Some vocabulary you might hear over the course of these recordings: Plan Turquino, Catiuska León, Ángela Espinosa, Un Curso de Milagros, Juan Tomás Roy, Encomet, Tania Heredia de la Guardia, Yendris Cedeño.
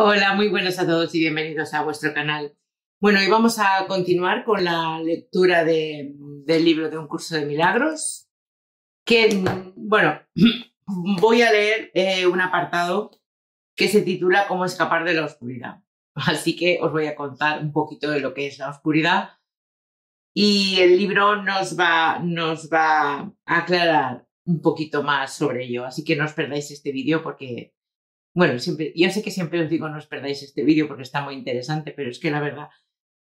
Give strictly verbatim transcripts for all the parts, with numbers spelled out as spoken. Hola, muy buenas a todos y bienvenidos a vuestro canal. Bueno, hoy vamos a continuar con la lectura de, del libro de Un Curso de Milagros, que, bueno, voy a leer eh, un apartado que se titula Cómo escapar de la oscuridad. Así que os voy a contar un poquito de lo que es la oscuridad y el libro nos va, nos va a aclarar un poquito más sobre ello. Así que no os perdáis este vídeo porque... Bueno, siempre, yo sé que siempre os digo no os perdáis este vídeo porque está muy interesante, pero es que la verdad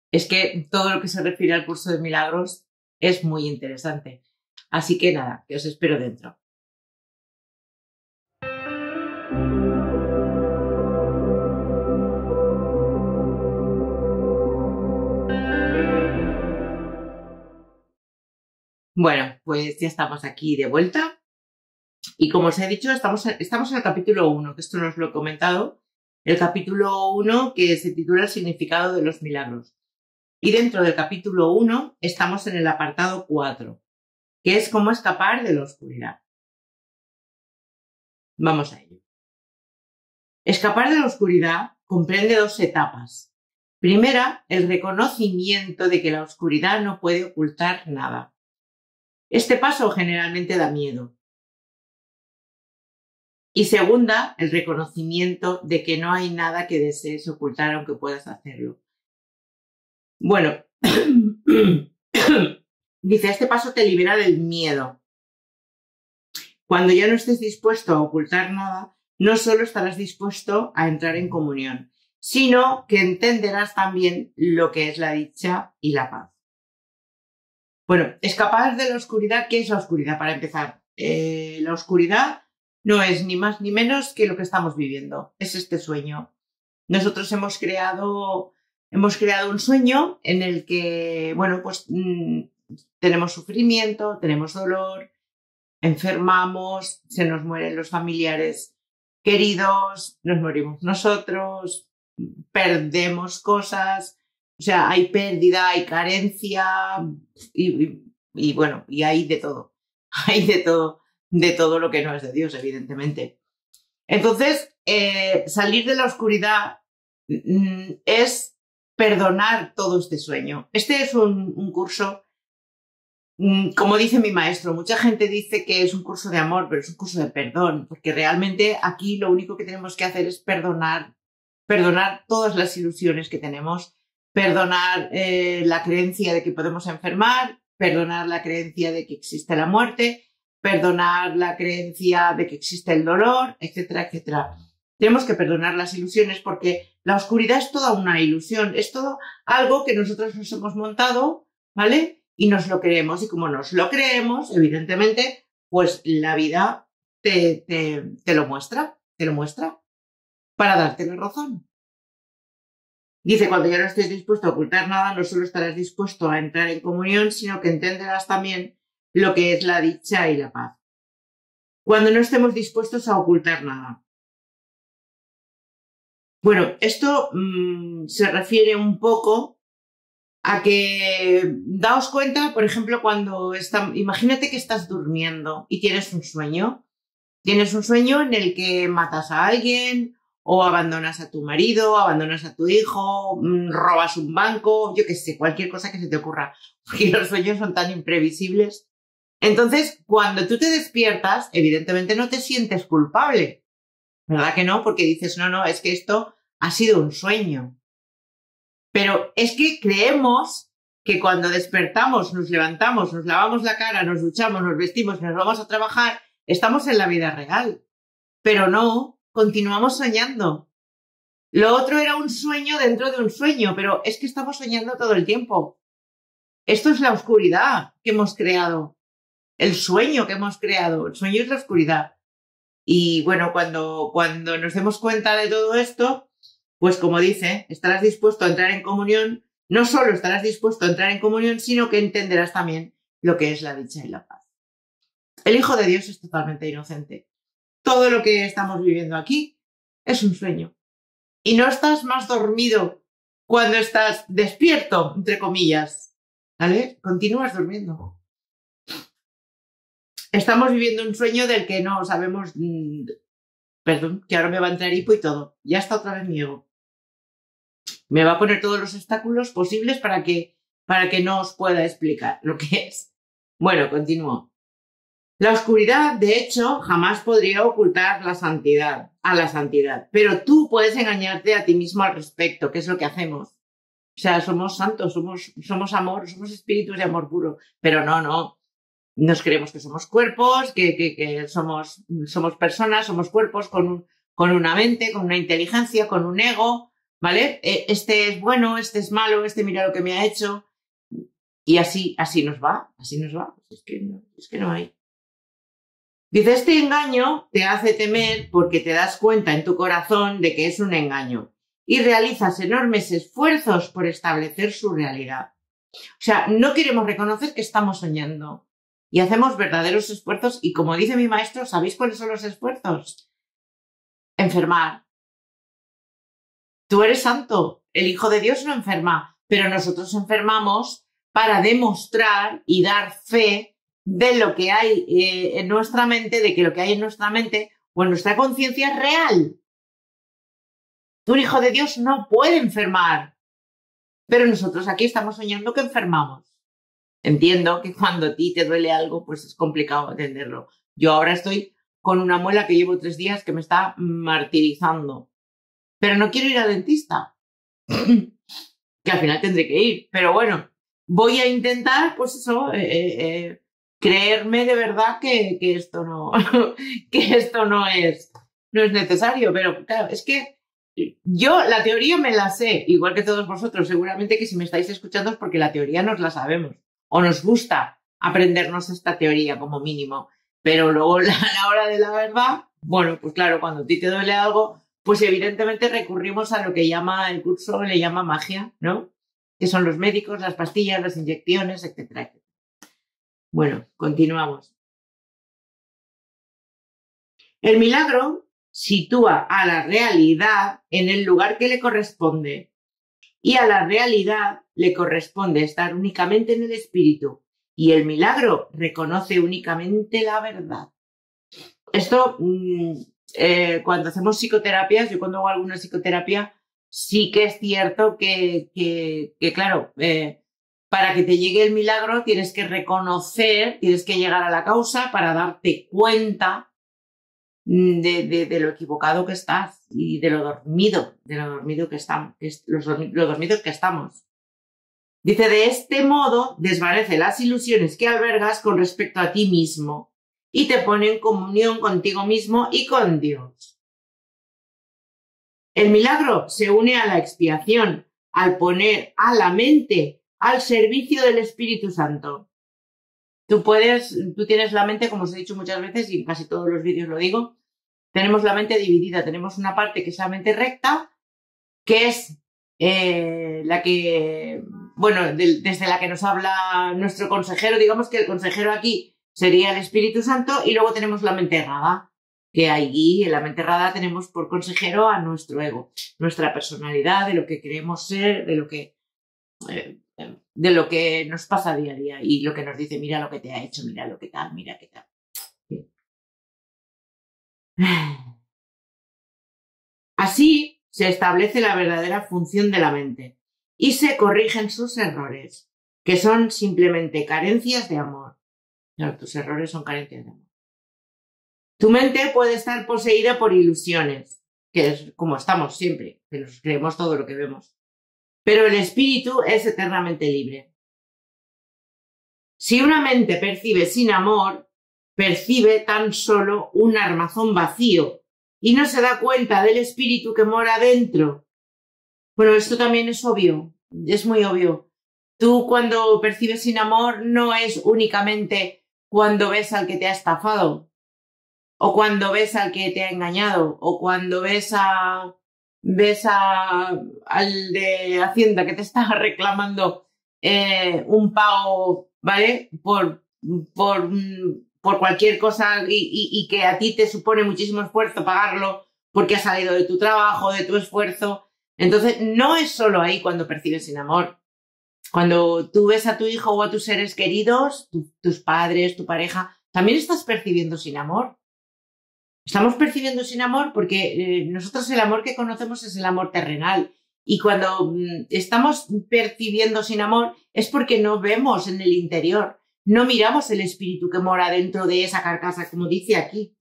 es que todo lo que se refiere al curso de milagros es muy interesante. Así que nada, que os espero dentro. Bueno, pues ya estamos aquí de vuelta. Y como os he dicho, estamos, estamos en el capítulo uno, que esto no os lo he comentado, el capítulo uno que se titula El significado de los milagros. Y dentro del capítulo uno estamos en el apartado cuatro, que es cómo escapar de la oscuridad. Vamos a ello. Escapar de la oscuridad comprende dos etapas. Primera, el reconocimiento de que la oscuridad no puede ocultar nada. Este paso generalmente da miedo. Y segunda, el reconocimiento de que no hay nada que desees ocultar aunque puedas hacerlo. Bueno, dice, este paso te libera del miedo. Cuando ya no estés dispuesto a ocultar nada, no solo estarás dispuesto a entrar en comunión, sino que entenderás también lo que es la dicha y la paz. Bueno, escapar de la oscuridad. ¿Qué es la oscuridad? Para empezar, eh, la oscuridad... no es ni más ni menos que lo que estamos viviendo, es este sueño. Nosotros hemos creado, hemos creado un sueño en el que, bueno, pues mmm, tenemos sufrimiento, tenemos dolor, enfermamos, se nos mueren los familiares queridos, nos morimos nosotros, perdemos cosas, o sea, hay pérdida, hay carencia y, y, y bueno, y hay de todo, hay de todo. de todo lo que no es de Dios, evidentemente. Entonces, eh, salir de la oscuridad mm, es perdonar todo este sueño. Este es un, un curso, mm, como dice mi maestro, mucha gente dice que es un curso de amor, pero es un curso de perdón, porque realmente aquí lo único que tenemos que hacer es perdonar, perdonar todas las ilusiones que tenemos, perdonar eh, la creencia de que podemos enfermar, perdonar la creencia de que existe la muerte, perdonar la creencia de que existe el dolor, etcétera, etcétera. Tenemos que perdonar las ilusiones porque la oscuridad es toda una ilusión, es todo algo que nosotros nos hemos montado, ¿vale? Y nos lo creemos. Y como nos lo creemos, evidentemente, pues la vida te, te, te lo muestra, te lo muestra para darte la razón. Dice, cuando ya no estés dispuesto a ocultar nada, no solo estarás dispuesto a entrar en comunión, sino que entenderás también lo que es la dicha y la paz. Cuando no estemos dispuestos a ocultar nada. Bueno, esto mmm, se refiere un poco a que daos cuenta, por ejemplo, cuando está, imagínate que estás durmiendo y tienes un sueño. Tienes un sueño en el que matas a alguien o abandonas a tu marido, abandonas a tu hijo, mmm, robas un banco, yo qué sé, cualquier cosa que se te ocurra. Porque los sueños son tan imprevisibles. Entonces, cuando tú te despiertas, evidentemente no te sientes culpable, ¿verdad que no? Porque dices, no, no, es que esto ha sido un sueño. Pero es que creemos que cuando despertamos, nos levantamos, nos lavamos la cara, nos duchamos, nos vestimos, nos vamos a trabajar, estamos en la vida real. Pero no, continuamos soñando. Lo otro era un sueño dentro de un sueño, pero es que estamos soñando todo el tiempo. Esto es la oscuridad que hemos creado. El sueño que hemos creado, el sueño es la oscuridad. Y bueno, cuando, cuando nos demos cuenta de todo esto, pues como dice, estarás dispuesto a entrar en comunión, no solo estarás dispuesto a entrar en comunión, sino que entenderás también lo que es la dicha y la paz. El Hijo de Dios es totalmente inocente. Todo lo que estamos viviendo aquí es un sueño. Y no estás más dormido cuando estás despierto, entre comillas, ¿vale? Continúas durmiendo. Estamos viviendo un sueño del que no sabemos, perdón, que ahora me va a entrar hipo y todo. Ya está otra vez mi ego. Me va a poner todos los obstáculos posibles para que, para que no os pueda explicar lo que es. Bueno, continúo. La oscuridad, de hecho, jamás podría ocultar la santidad, a la santidad. Pero tú puedes engañarte a ti mismo al respecto, que es lo que hacemos. O sea, somos santos, somos, somos amor, somos espíritus de amor puro. Pero no, no. Nos creemos que somos cuerpos, que, que, que somos, somos personas, somos cuerpos con, un, con una mente, con una inteligencia, con un ego, ¿vale? Este es bueno, este es malo, este mira lo que me ha hecho. Y así, así nos va, así nos va. Es que no, es que no hay. Dice, este engaño te hace temer porque te das cuenta en tu corazón de que es un engaño y realizas enormes esfuerzos por establecer su realidad. O sea, no queremos reconocer que estamos soñando. Y hacemos verdaderos esfuerzos y, como dice mi maestro, ¿sabéis cuáles son los esfuerzos? Enfermar. Tú eres santo, el Hijo de Dios no enferma, pero nosotros enfermamos para demostrar y dar fe de lo que hay eh, en nuestra mente, de que lo que hay en nuestra mente o en nuestra conciencia es real. Un Hijo de Dios no puede enfermar, pero nosotros aquí estamos soñando que enfermamos. Entiendo que cuando a ti te duele algo, pues es complicado entenderlo. Yo ahora estoy con una muela que llevo tres días que me está martirizando. Pero no quiero ir al dentista, que al final tendré que ir. Pero bueno, voy a intentar, pues eso, eh, eh, creerme de verdad que, que, esto no, que esto no es, no es necesario. Pero claro, es que yo la teoría me la sé, igual que todos vosotros. Seguramente que si me estáis escuchando es porque la teoría nos la sabemos. O nos gusta aprendernos esta teoría como mínimo, pero luego a la hora de la verdad, bueno, pues claro, cuando a ti te duele algo, pues evidentemente recurrimos a lo que llama el curso, le llama magia, ¿no? Que son los médicos, las pastillas, las inyecciones, etcétera, etcétera. Bueno, continuamos. El milagro sitúa a la realidad en el lugar que le corresponde. Y a la realidad le corresponde estar únicamente en el espíritu. Y el milagro reconoce únicamente la verdad. Esto, mmm, eh, cuando hacemos psicoterapias, yo cuando hago alguna psicoterapia, sí que es cierto que, que, que claro, eh, para que te llegue el milagro tienes que reconocer, tienes que llegar a la causa para darte cuenta De, de, de lo equivocado que estás y de lo dormido, de lo dormido que estamos, los lo dormidos que estamos. Dice, de este modo desvanece las ilusiones que albergas con respecto a ti mismo y te pone en comunión contigo mismo y con Dios. El milagro se une a la expiación al poner a la mente al servicio del Espíritu Santo. Tú puedes, tú tienes la mente, como os he dicho muchas veces y en casi todos los vídeos lo digo, tenemos la mente dividida, tenemos una parte que es la mente recta, que es eh, la que, bueno, de, desde la que nos habla nuestro consejero, digamos que el consejero aquí sería el Espíritu Santo, y luego tenemos la mente errada, que allí en la mente errada tenemos por consejero a nuestro ego, nuestra personalidad, de lo que queremos ser, de lo que... Eh, de lo que nos pasa día a día y lo que nos dice, mira lo que te ha hecho, mira lo que tal, mira qué tal. Así se establece la verdadera función de la mente y se corrigen sus errores, que son simplemente carencias de amor. Claro, tus errores son carencias de amor. Tu mente puede estar poseída por ilusiones, que es como estamos siempre, que nos creemos todo lo que vemos. Pero el espíritu es eternamente libre. Si una mente percibe sin amor, percibe tan solo un armazón vacío y no se da cuenta del espíritu que mora dentro. Bueno, esto también es obvio, es muy obvio. Tú cuando percibes sin amor no es únicamente cuando ves al que te ha estafado o cuando ves al que te ha engañado o cuando ves a... ves a, al de Hacienda que te está reclamando eh, un pago, ¿vale? Por, por, por cualquier cosa y, y, y que a ti te supone muchísimo esfuerzo pagarlo porque ha salido de tu trabajo, de tu esfuerzo. Entonces, no es solo ahí cuando percibes sin amor. Cuando tú ves a tu hijo o a tus seres queridos, tu, tus padres, tu pareja, también estás percibiendo sin amor. Estamos percibiendo sin amor porque eh, nosotros el amor que conocemos es el amor terrenal. Y cuando mm, estamos percibiendo sin amor es porque no vemos en el interior, no miramos el espíritu que mora dentro de esa carcasa, como dice aquí.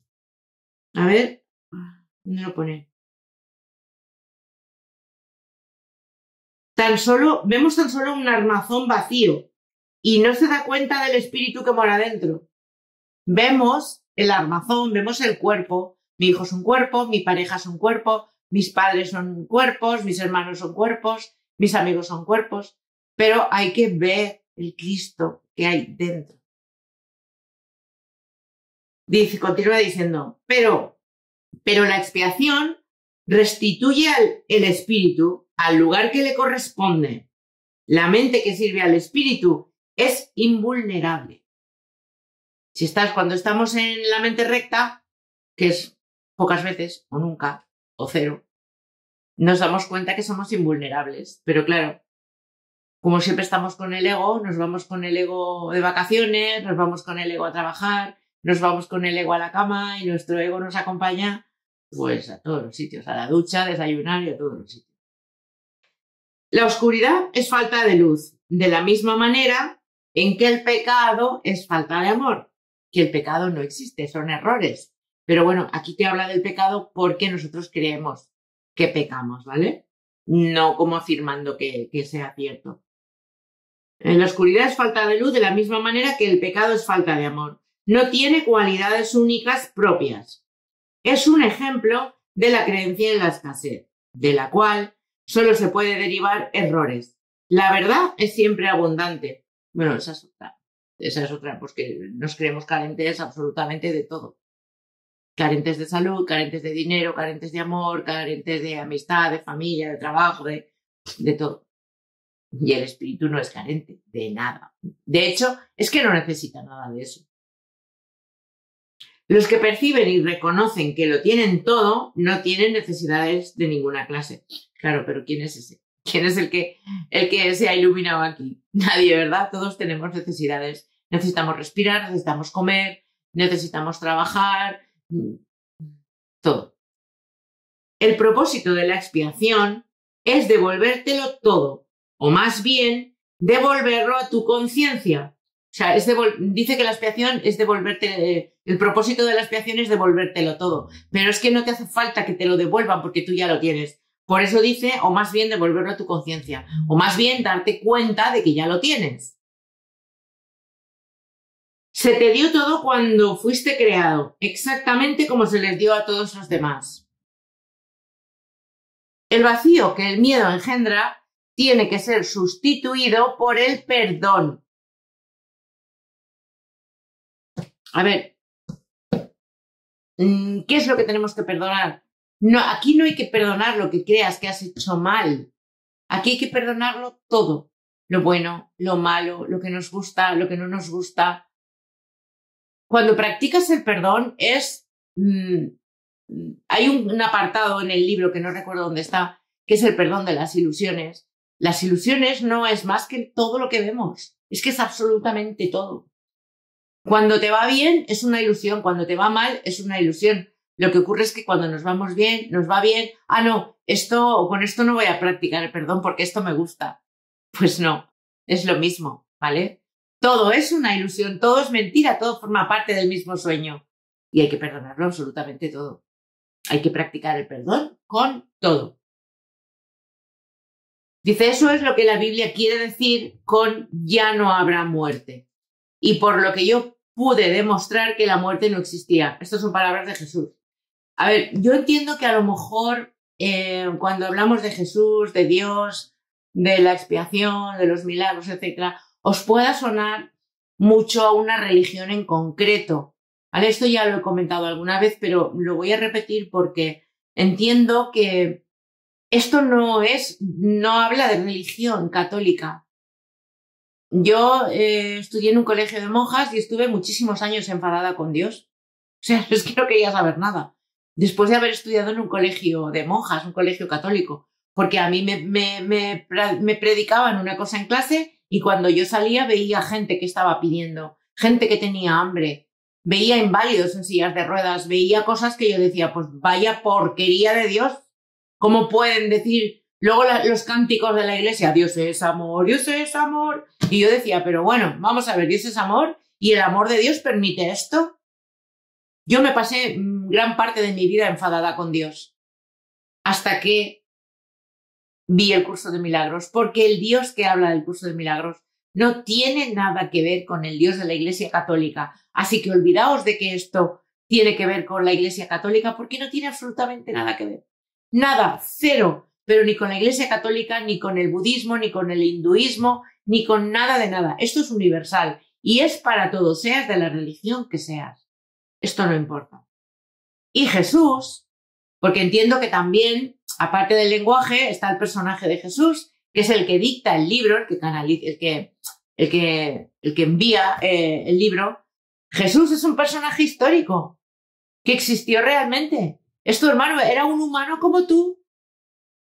A ver, ¿dónde lo pone? Tan solo, vemos tan solo un armazón vacío y no se da cuenta del espíritu que mora dentro. Vemos el armazón, vemos el cuerpo. Mi hijo es un cuerpo, mi pareja es un cuerpo, mis padres son cuerpos, mis hermanos son cuerpos, mis amigos son cuerpos. Pero hay que ver el Cristo que hay dentro. Dice, continúa diciendo, pero, pero la expiación restituye al, el espíritu al lugar que le corresponde. La mente que sirve al espíritu es invulnerable. Si estás, cuando estamos en la mente recta, que es pocas veces, o nunca, o cero, nos damos cuenta que somos invulnerables. Pero claro, como siempre estamos con el ego, nos vamos con el ego de vacaciones, nos vamos con el ego a trabajar, nos vamos con el ego a la cama y nuestro ego nos acompaña pues a todos los sitios, a la ducha, a desayunar y a todos los sitios. La oscuridad es falta de luz, de la misma manera en que el pecado es falta de amor. Que el pecado no existe, son errores. Pero bueno, aquí te habla del pecado porque nosotros creemos que pecamos, ¿vale? No como afirmando que, que sea cierto. En la oscuridad es falta de luz de la misma manera que el pecado es falta de amor. No tiene cualidades únicas propias. Es un ejemplo de la creencia en la escasez, de la cual solo se puede derivar errores. La verdad es siempre abundante. Bueno, esa es otra. Esa es otra, pues que nos creemos carentes absolutamente de todo. Carentes de salud, carentes de dinero, carentes de amor, carentes de amistad, de familia, de trabajo, de, de todo. Y el espíritu no es carente de nada. De hecho, es que no necesita nada de eso. Los que perciben y reconocen que lo tienen todo, no tienen necesidades de ninguna clase. Claro, pero ¿quién es ese? ¿Quién es el que, el que se ha iluminado aquí? Nadie, ¿verdad? Todos tenemos necesidades. Necesitamos respirar, necesitamos comer, necesitamos trabajar, todo. El propósito de la expiación es devolvértelo todo, o más bien, devolverlo a tu conciencia. O sea, es dice que la expiación es devolverte, eh, el propósito de la expiación es devolvértelo todo, pero es que no te hace falta que te lo devuelvan porque tú ya lo tienes. Por eso dice, o más bien devolverlo a tu conciencia, o más bien darte cuenta de que ya lo tienes. Se te dio todo cuando fuiste creado, exactamente como se les dio a todos los demás. El vacío que el miedo engendra tiene que ser sustituido por el perdón. A ver, ¿qué es lo que tenemos que perdonar? No, aquí no hay que perdonar lo que creas que has hecho mal. Aquí hay que perdonarlo todo. Lo bueno, lo malo, lo que nos gusta, lo que no nos gusta. Cuando practicas el perdón es... Mmm, hay un, un apartado en el libro que no recuerdo dónde está, que es el perdón de las ilusiones. Las ilusiones no es más que todo lo que vemos. Es que es absolutamente todo. Cuando te va bien es una ilusión, cuando te va mal es una ilusión. Lo que ocurre es que cuando nos vamos bien, nos va bien, ah, no, esto, con esto no voy a practicar el perdón porque esto me gusta. Pues no, es lo mismo, ¿vale? Todo es una ilusión, todo es mentira, todo forma parte del mismo sueño. Y hay que perdonarlo absolutamente todo. Hay que practicar el perdón con todo. Dice, eso es lo que la Biblia quiere decir con ya no habrá muerte. Y por lo que yo pude demostrar que la muerte no existía. Estas son palabras de Jesús. A ver, yo entiendo que a lo mejor eh, cuando hablamos de Jesús, de Dios, de la expiación, de los milagros, etcétera, os pueda sonar mucho a una religión en concreto. ¿Vale? Esto ya lo he comentado alguna vez, pero lo voy a repetir porque entiendo que esto no es, no habla de religión católica. Yo eh, estudié en un colegio de monjas y estuve muchísimos años enfadada con Dios. O sea, es que no quería saber nada. Después de haber estudiado en un colegio de monjas, un colegio católico, porque a mí me, me, me, me predicaban una cosa en clase y cuando yo salía veía gente que estaba pidiendo, gente que tenía hambre, Veía inválidos en sillas de ruedas, veía cosas que yo decía, pues vaya porquería de Dios. ¿Cómo pueden decir luego la, los cánticos de la iglesia? Dios es amor, Dios es amor. Y yo decía, pero bueno, vamos a ver, Dios es amor y el amor de Dios permite esto. Yo me pasé gran parte de mi vida enfadada con Dios hasta que vi el Curso de Milagros, porque el Dios que habla del Curso de Milagros no tiene nada que ver con el Dios de la Iglesia Católica. Así que olvidaos de que esto tiene que ver con la Iglesia Católica, porque no tiene absolutamente nada que ver. Nada, cero, pero ni con la Iglesia Católica, ni con el budismo, ni con el hinduismo, ni con nada de nada. Esto es universal y es para todos, seas de la religión que seas. Esto no importa. Y Jesús, porque entiendo que también, aparte del lenguaje, está el personaje de Jesús, que es el que dicta el libro, el que canaliza, el que, el que, el que envía eh, el libro. Jesús es un personaje histórico que existió realmente. Es tu hermano, era un humano como tú.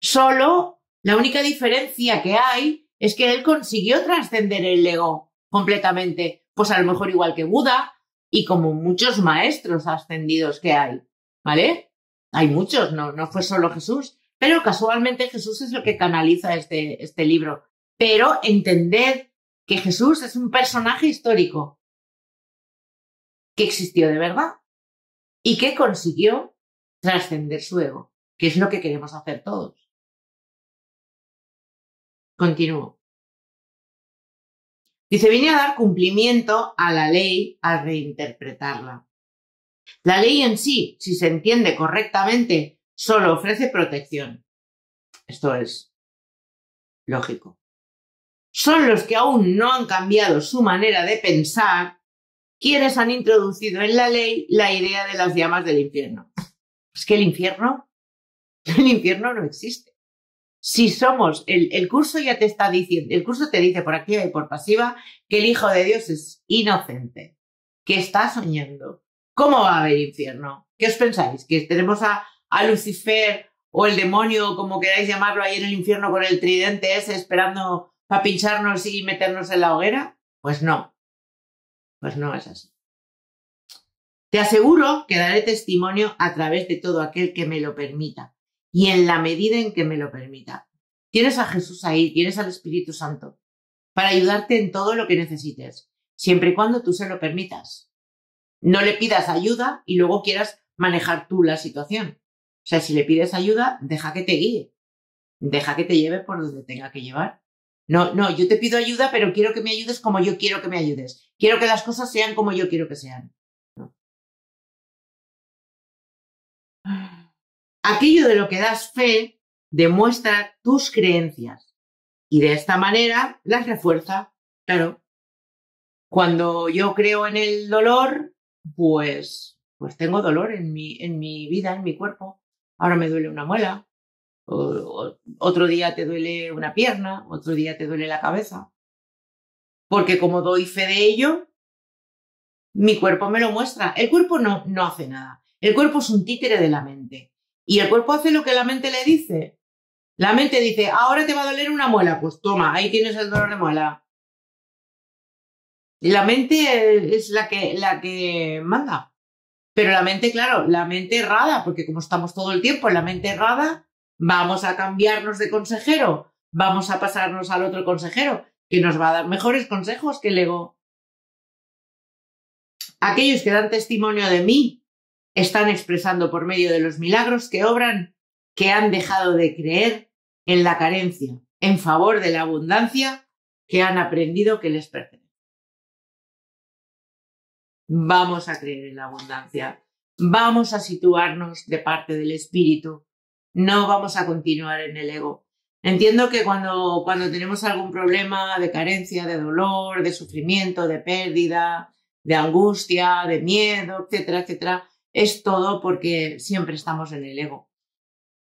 Solo la única diferencia que hay es que él consiguió trascender el ego completamente. Pues a lo mejor igual que Buda y como muchos maestros ascendidos que hay, ¿vale? Hay muchos, no, no fue solo Jesús. Pero casualmente Jesús es el que canaliza este, este libro. Pero entended que Jesús es un personaje histórico que existió de verdad y que consiguió trascender su ego, que es lo que queremos hacer todos. Continúo. Dice, vine a dar cumplimiento a la ley al reinterpretarla. La ley en sí, si se entiende correctamente, solo ofrece protección. Esto es lógico. Son los que aún no han cambiado su manera de pensar quienes han introducido en la ley la idea de las llamas del infierno. Es que el infierno, el infierno no existe. Si somos, el, el curso ya te está diciendo, el curso te dice por activa y por pasiva que el Hijo de Dios es inocente, que está soñando. ¿Cómo va a haber infierno? ¿Qué os pensáis? ¿Que tenemos a a Lucifer o el demonio, como queráis llamarlo, ahí en el infierno con el tridente ese esperando para pincharnos y meternos en la hoguera? Pues no, pues no es así. Te aseguro que daré testimonio a través de todo aquel que me lo permita y en la medida en que me lo permita. Tienes a Jesús ahí, tienes al Espíritu Santo para ayudarte en todo lo que necesites, siempre y cuando tú se lo permitas. No le pidas ayuda y luego quieras manejar tú la situación. O sea, si le pides ayuda, deja que te guíe. Deja que te lleve por donde tenga que llevar. No, no, yo te pido ayuda, pero quiero que me ayudes como yo quiero que me ayudes. Quiero que las cosas sean como yo quiero que sean. No. Aquello de lo que das fe demuestra tus creencias y de esta manera las refuerza. Claro, cuando yo creo en el dolor, pues, pues tengo dolor en mi, en mi vida, en mi cuerpo. Ahora me duele una muela, o, o, otro día te duele una pierna, otro día te duele la cabeza. Porque como doy fe de ello, mi cuerpo me lo muestra. El cuerpo no, no hace nada. El cuerpo es un títere de la mente. Y el cuerpo hace lo que la mente le dice. La mente dice, ahora te va a doler una muela. Pues toma, ahí tienes el dolor de muela. La mente es la que, la que manda. Pero la mente, claro, la mente errada, porque como estamos todo el tiempo en la mente errada, vamos a cambiarnos de consejero, vamos a pasarnos al otro consejero, que nos va a dar mejores consejos que el ego. Aquellos que dan testimonio de mí están expresando por medio de los milagros que obran, que han dejado de creer en la carencia, en favor de la abundancia que han aprendido que les pertenece. Vamos a creer en la abundancia, vamos a situarnos de parte del espíritu, no vamos a continuar en el ego. Entiendo que cuando, cuando tenemos algún problema de carencia, de dolor, de sufrimiento, de pérdida, de angustia, de miedo, etcétera, etcétera, es todo porque siempre estamos en el ego.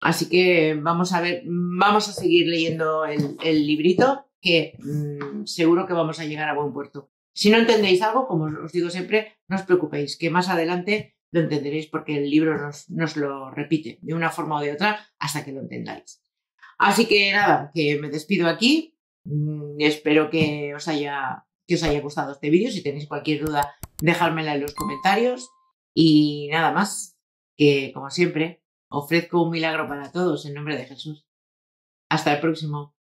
Así que vamos a ver, vamos a seguir leyendo el, el librito que mmm, seguro que vamos a llegar a buen puerto. Si no entendéis algo, como os digo siempre, no os preocupéis, que más adelante lo entenderéis porque el libro nos, nos lo repite de una forma o de otra hasta que lo entendáis. Así que nada, que me despido aquí. Espero que os haya, que os haya gustado este vídeo. Si tenéis cualquier duda, dejármela en los comentarios. Y nada más, que como siempre, ofrezco un milagro para todos en nombre de Jesús. Hasta el próximo.